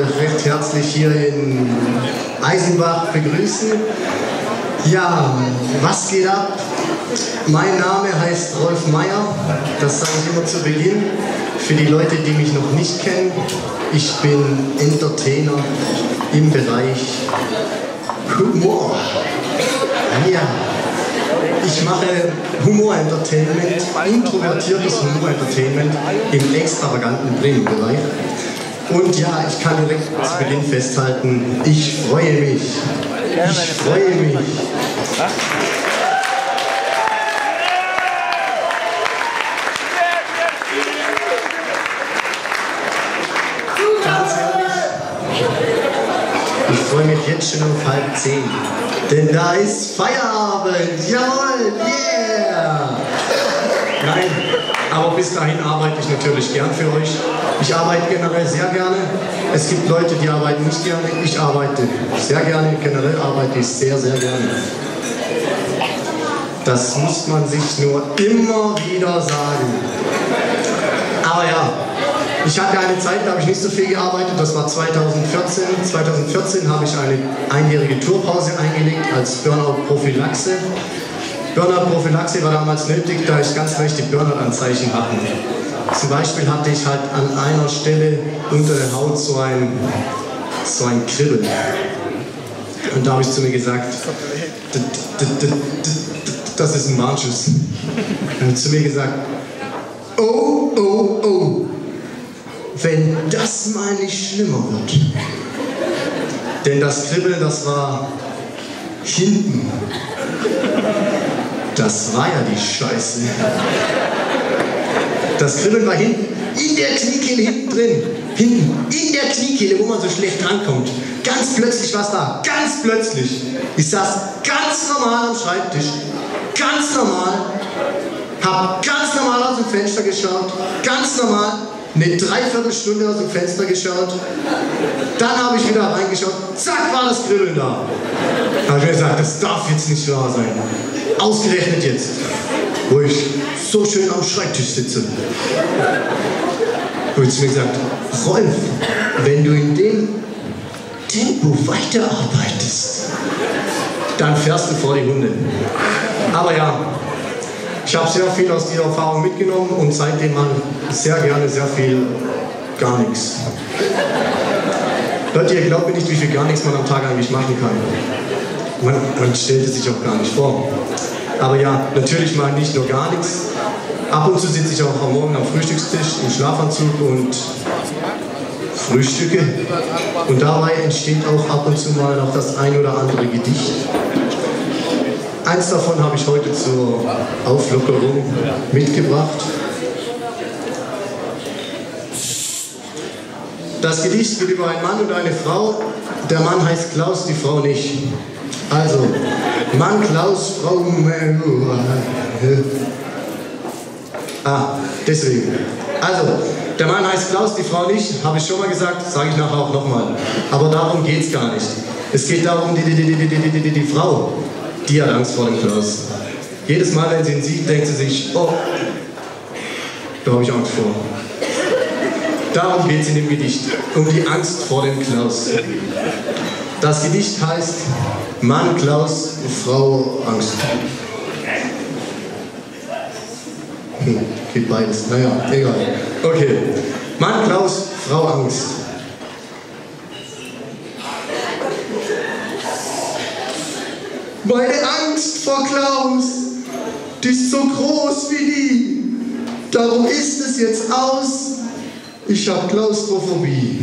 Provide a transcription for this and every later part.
recht herzlich hier in Eisenbach begrüßen. Ja, was geht ab? Mein Name heißt Rolf Meier, das sage ich immer zu Beginn. Für die Leute, die mich noch nicht kennen, ich bin Entertainer im Bereich Humor. Ja, ich mache Humor-Entertainment, introvertiertes Humor-Entertainment im extravaganten Premium-Bereich. Und ja, ich kann direkt zu Beginn festhalten, ich freue mich. Ich freue mich. Ich freue mich jetzt schon um 9:30, denn da ist Feierabend, jawohl, yeah! Nein, aber bis dahin arbeite ich natürlich gern für euch. Ich arbeite generell sehr gerne. Es gibt Leute, die arbeiten nicht gerne. Ich arbeite sehr gerne, generell arbeite ich sehr, sehr gerne. Das muss man sich nur immer wieder sagen. Aber ja. Ich hatte eine Zeit, da habe ich nicht so viel gearbeitet, das war 2014. 2014 habe ich eine einjährige Tourpause eingelegt als Burnout-Prophylaxe. Burnout-Prophylaxe war damals nötig, da ich ganz rechte Burnout-Anzeichen hatte. Zum Beispiel hatte ich halt an einer Stelle unter der Haut so ein Kribbeln. Und da habe ich zu mir gesagt, das ist ein Warnschuss. Und zu mir gesagt, oh, oh, oh. Wenn das mal nicht schlimmer wird. Denn das Kribbeln, das war hinten. Das war ja die Scheiße. Das Kribbeln war hinten, in der Kniekehle hinten drin. Hinten, in der Kniekehle, wo man so schlecht drankommt. Ganz plötzlich war es da, ganz plötzlich. Ich saß ganz normal am Schreibtisch, ganz normal. Hab ganz normal aus dem Fenster geschaut, ganz normal. Eine Dreiviertelstunde aus dem Fenster geschaut, dann habe ich wieder reingeschaut, zack, war das Kribbeln da. Da habe ich mir gesagt, das darf jetzt nicht wahr sein. Ausgerechnet jetzt, wo ich so schön am Schreibtisch sitze. Und ich mir gesagt, Rolf, wenn du in dem Tempo weiterarbeitest, dann fährst du vor die Hunde. Aber ja. Ich habe sehr viel aus dieser Erfahrung mitgenommen und seitdem man sehr gerne sehr viel gar nichts. Leute, ihr glaubt mir nicht, wie viel gar nichts man am Tag eigentlich machen kann. Man stellt es sich auch gar nicht vor. Aber ja, natürlich mal nicht nur gar nichts. Ab und zu sitze ich auch am Morgen am Frühstückstisch im Schlafanzug und frühstücke. Und dabei entsteht auch ab und zu mal noch das ein oder andere Gedicht. Eins davon habe ich heute zur Auflockerung mitgebracht. Das Gedicht geht über einen Mann und eine Frau. Der Mann heißt Klaus, die Frau nicht. Also, Mann Klaus, Frau... deswegen. Also, der Mann heißt Klaus, die Frau nicht. Habe ich schon mal gesagt, sage ich nachher auch nochmal. Aber darum geht es gar nicht. Es geht darum, die Frau. Die hat Angst vor dem Klaus. Jedes Mal, wenn sie ihn sieht, denkt sie sich, oh, da habe ich Angst vor. Darum geht es in dem Gedicht, um die Angst vor dem Klaus. Das Gedicht heißt Mann Klaus, Frau Angst. Geht beides, naja, egal. Okay, Mann Klaus, Frau Angst. Meine Angst vor Klaus, die ist so groß wie nie. Darum ist es jetzt aus, ich habe Klaustrophobie.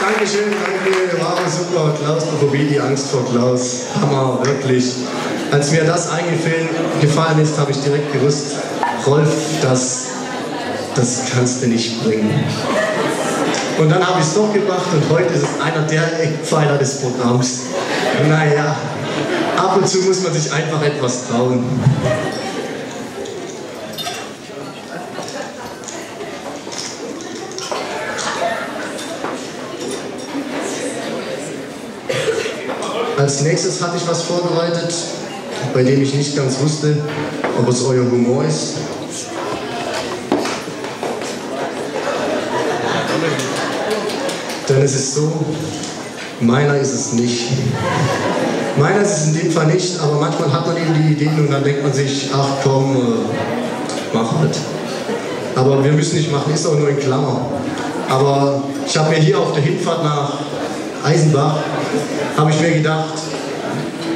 Dankeschön, danke, war super, Klaustrophobie, die Angst vor Klaus. Hammer, wirklich. Als mir das eingefallen ist, habe ich direkt gewusst, Rolf, das kannst du nicht bringen. Und dann habe ich es doch gemacht und heute ist es einer der Eckpfeiler des Programms. Naja, ab und zu muss man sich einfach etwas trauen. Als nächstes hatte ich was vorbereitet, bei dem ich nicht ganz wusste, ob es euer Humor ist. Denn es ist so, meiner ist es nicht. Meiner ist es in dem Fall nicht, aber manchmal hat man eben die Ideen und dann denkt man sich, ach komm, mach halt. Aber wir müssen nicht machen, ist auch nur in Klammern. Aber ich habe mir hier auf der Hinfahrt nach Eisenbach, habe ich mir gedacht,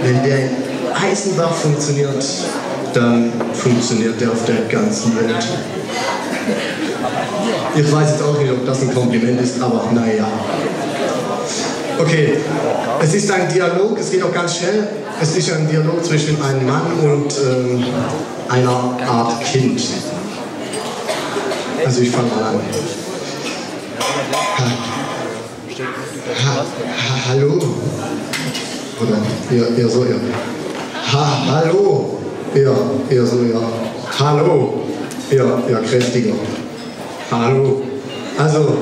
wenn der in Eisenbach funktioniert, dann funktioniert der auf der ganzen Welt. Ich weiß jetzt auch nicht, ob das ein Kompliment ist, aber naja. Okay, es ist ein Dialog, es geht auch ganz schnell. Es ist ein Dialog zwischen einem Mann und einer Art Kind. Also ich fange mal an. Hallo? Oder eher so, ja. Hallo? Eher so, ja. Hallo? Ja, kräftiger. Hallo. Also,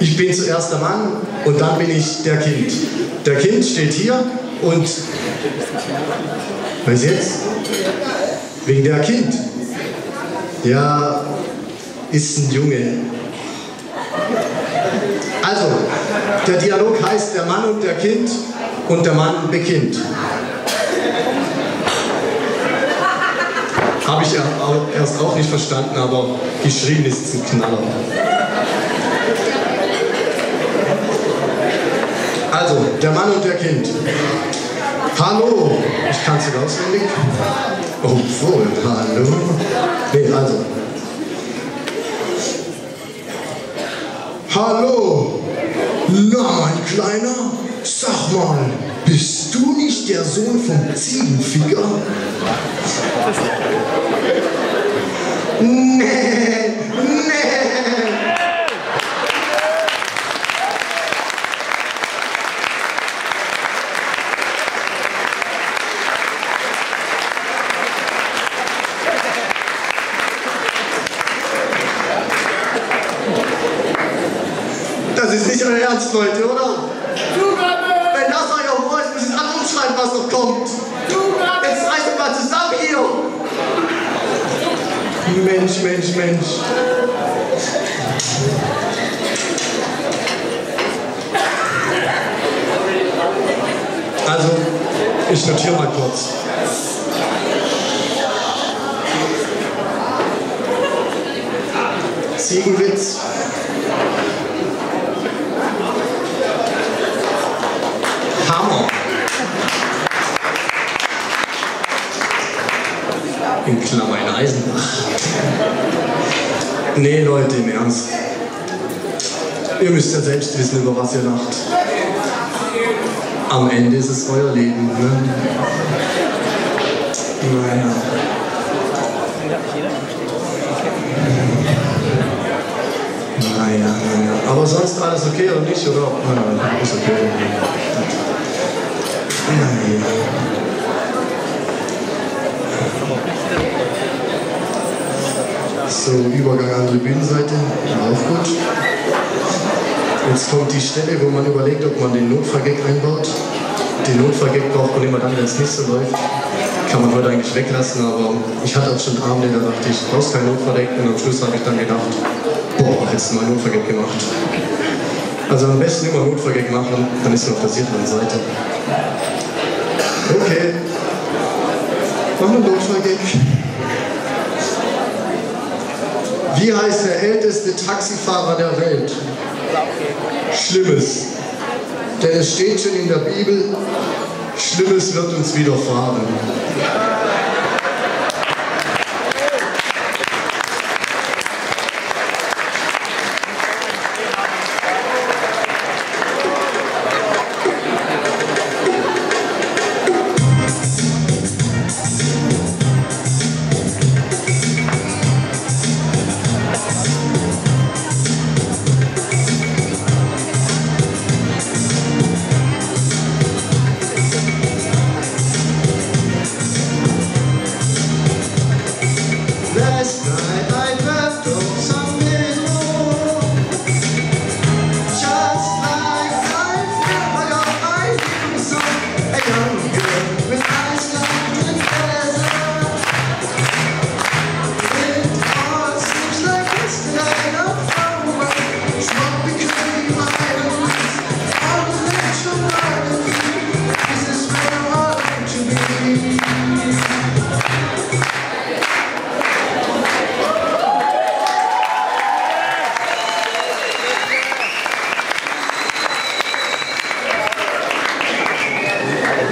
ich bin zuerst der Mann und dann bin ich der Kind. Der Kind steht hier und... Was jetzt? Wegen der Kind? Ja, ist ein Junge. Also, der Dialog heißt der Mann und der Kind und der Mann bekinnt. Habe ich erst auch nicht verstanden, aber geschrieben ist es ein Knaller. Also, der Mann und der Kind. Hallo! Ich kann es sogar auswendig. Obwohl, hallo. Nee, also. Hallo! Na, mein Kleiner, sag mal, bist du nicht der Sohn vom Ziegenficker? Nee! Das ist nicht euer Ernst, Leute, oder? Wenn das euer Humor ist, müsst ihr alle umschreiben, was noch kommt. Jetzt reißt ihr mal zusammen hier. Mensch. Also, ich notiere mal kurz. Ziegenwitz. Hammer. In Klammern in Eisenbach. Nee, Leute, im Ernst. Ihr müsst ja selbst wissen, über was ihr lacht. Am Ende ist es euer Leben, ne? Naja. Naja. Aber sonst alles okay oder nicht? Oder? Naja, ist okay. So, Übergang an die Bühnenseite, auch gut. Jetzt kommt die Stelle, wo man überlegt, ob man den Notfallgag einbaut. Den Notfallgag braucht man immer dann, wenn es nicht so läuft. Kann man heute eigentlich weglassen, aber ich hatte auch schon Abende, da dachte ich, ich brauche keinen Notfallgag. Und am Schluss habe ich dann gedacht, boah, hättest du mal einen Notfallgag gemacht. Also am besten immer Notfallgag machen, dann ist man auf der sicheren Seite. Okay. Machen wir einen Notfallgag. Wie heißt der älteste Taxifahrer der Welt? Schlimmes. Denn es steht schon in der Bibel, Schlimmes wird uns widerfahren.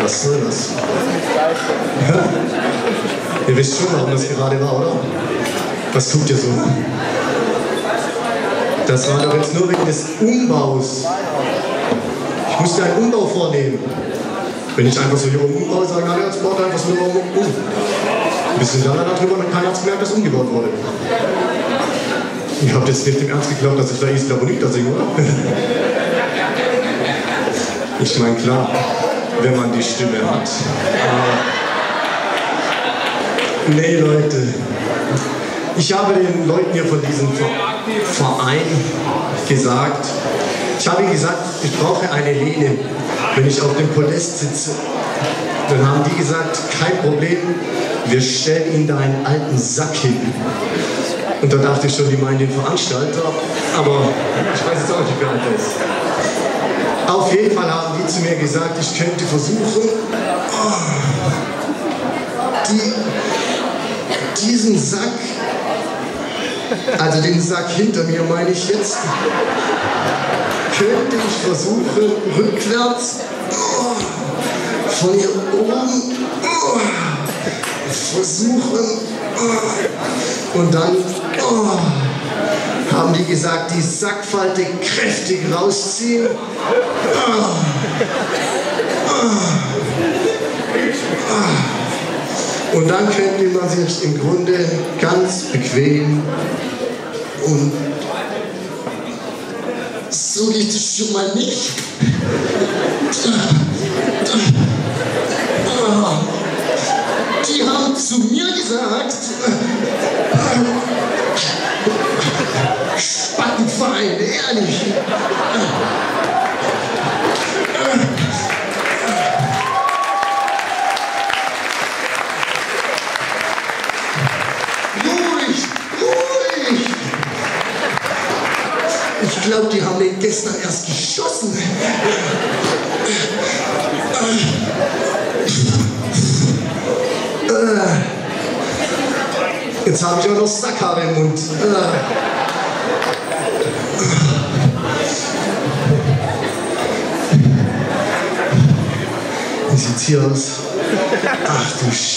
Was soll das? Ja. Ihr wisst schon, warum das gerade war, oder? Was tut ihr so? Das war doch jetzt nur wegen des Umbaus. Ich musste einen Umbau vornehmen. Wenn ich einfach so hier umbaue, sage ich, jetzt baut einfach so um. Wir sind dann darüber und keiner hat gemerkt, dass umgebaut wurde. Ihr habt jetzt nicht im Ernst geglaubt, dass ich da Isla Bonita singe, oder? Ich meine, klar, wenn man die Stimme hat. Aber nee, Leute. Ich habe den Leuten hier von diesem Verein gesagt, ich brauche eine Lehne, wenn ich auf dem Podest sitze. Dann haben die gesagt, kein Problem, wir stellen Ihnen da einen alten Sack hin. Und da dachte ich schon, die meinen den Veranstalter, aber ich weiß jetzt auch nicht, wer alt ist. Auf jeden Fall haben die zu mir gesagt, ich könnte versuchen, diesen Sack, also den Sack hinter mir meine ich jetzt, könnte ich versuchen, rückwärts von hier oben versuchen und dann haben die gesagt, die Sackfalte kräftig rausziehen. Und dann könnte man sich im Grunde ganz bequem und so geht es schon mal nicht. Die haben zu mir gesagt, Spattenverein, ehrlich. Ich glaube, die haben den gestern erst geschossen. Jetzt habe ich auch noch Sackhaare im Mund. Wie sieht's hier aus? Ach du Scheiße.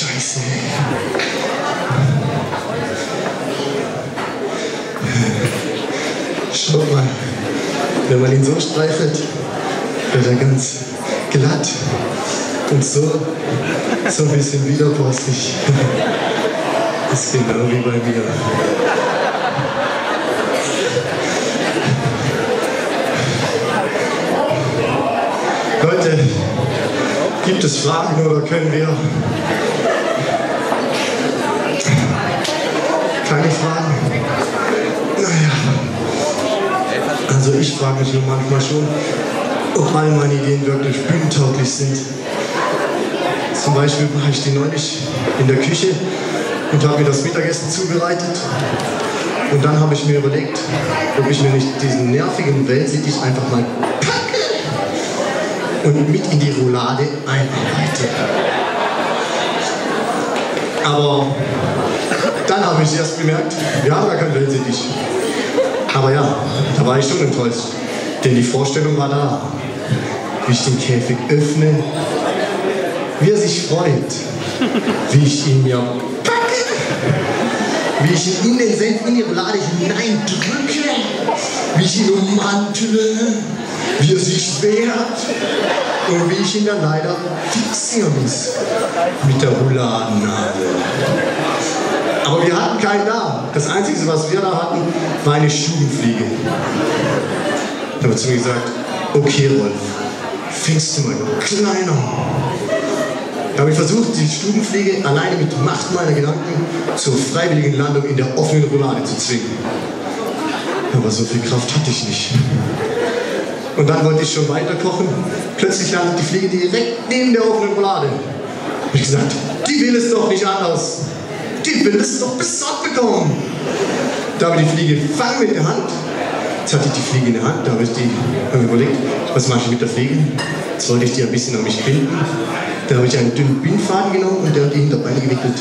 Schaut mal, wenn man ihn so streichelt, wird er ganz glatt und so ein bisschen widerborstig. Ist genau wie bei mir. Leute, gibt es Fragen oder können wir? Keine Fragen? Naja. Also ich frage mich nur manchmal schon, ob all meine Ideen wirklich bühnentauglich sind. Zum Beispiel mache ich die neulich in der Küche und habe mir das Mittagessen zubereitet. Und dann habe ich mir überlegt, ob ich mir nicht diesen nervigen Wellsittich einfach mal packe und mit in die Roulade einarbeite. Aber dann habe ich erst bemerkt, wir haben gar keinen Wellsittich. Aber ja, da war ich schon enttäuscht, denn die Vorstellung war da, wie ich den Käfig öffne, wie er sich freut, wie ich ihn mir packe, wie ich ihn in den Senf in die Roulade hineindrücke, wie ich ihn ummantle, wie er sich wehrt und wie ich ihn dann leider fixieren muss mit der Rouladennadel. Aber wir hatten keinen da. Das Einzige, was wir da hatten, war eine Stubenfliege. Da wird zu mir gesagt, okay Rolf, fängst du mal kleiner. Da habe ich versucht, die Stubenfliege alleine mit Macht meiner Gedanken zur freiwilligen Landung in der offenen Roulade zu zwingen. Aber so viel Kraft hatte ich nicht. Und dann wollte ich schon weiter kochen. Plötzlich landet die Fliege direkt neben der offenen Roulade. Da habe ich gesagt, die will es doch nicht anders. Die will es doch besorgt bekommen. Da habe ich die Fliege gefangen mit der Hand. Jetzt hatte ich die Fliege in der Hand, da habe ich überlegt, was mache ich mit der Fliege? Jetzt wollte ich die ein bisschen an mich binden. Da habe ich einen dünnen Bindfaden genommen und der hat die Hinterbeine gewickelt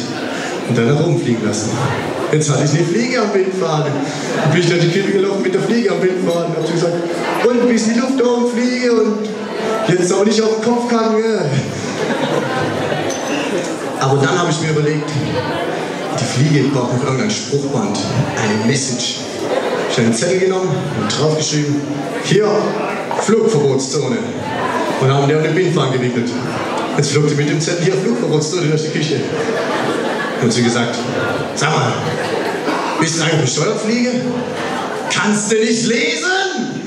und dann herumfliegen lassen. Jetzt hatte ich eine Fliege am Bindfaden. Dann bin ich durch die Klippe gelaufen mit der Fliege am Bindfaden. Habe ich gesagt, und bis die Luft oben fliege und jetzt auch nicht auf den Kopf kann. Aber dann habe ich mir überlegt, die Fliege braucht noch irgendein Spruchband, eine Message. Ich habe einen Zettel genommen und draufgeschrieben, hier, Flugverbotszone. Und dann haben wir den Bindfaden gewickelt. Jetzt flog sie mit dem Zettel hier, Flugverbotszone, durch die Küche. Und sie gesagt, sag mal, bist du eigentlich bescheuert, Fliege? Kannst du nicht lesen?